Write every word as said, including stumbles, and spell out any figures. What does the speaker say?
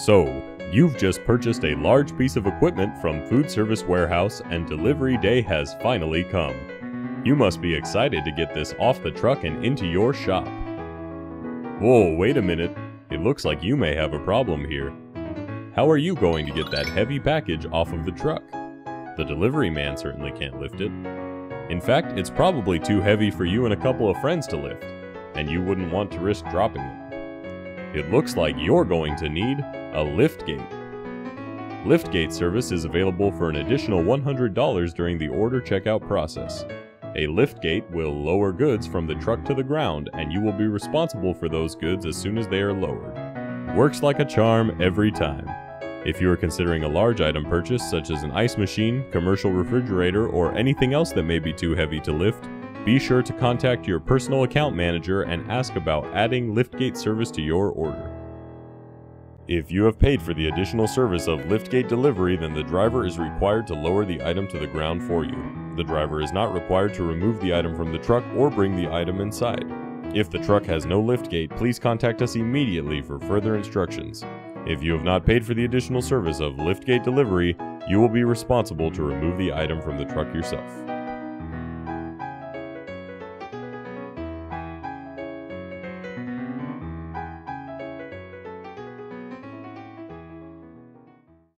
So, you've just purchased a large piece of equipment from Food Service Warehouse and delivery day has finally come. You must be excited to get this off the truck and into your shop. Whoa, wait a minute. It looks like you may have a problem here. How are you going to get that heavy package off of the truck? The delivery man certainly can't lift it. In fact, it's probably too heavy for you and a couple of friends to lift, and you wouldn't want to risk dropping it. It looks like you're going to need a liftgate. Liftgate service is available for an additional one hundred dollars during the order checkout process. A liftgate will lower goods from the truck to the ground, and you will be responsible for those goods as soon as they are lowered. Works like a charm every time. If you are considering a large item purchase, such as an ice machine, commercial refrigerator, or anything else that may be too heavy to lift, be sure to contact your personal account manager and ask about adding liftgate service to your order. If you have paid for the additional service of liftgate delivery, then the driver is required to lower the item to the ground for you. The driver is not required to remove the item from the truck or bring the item inside. If the truck has no liftgate, please contact us immediately for further instructions. If you have not paid for the additional service of liftgate delivery, you will be responsible to remove the item from the truck yourself.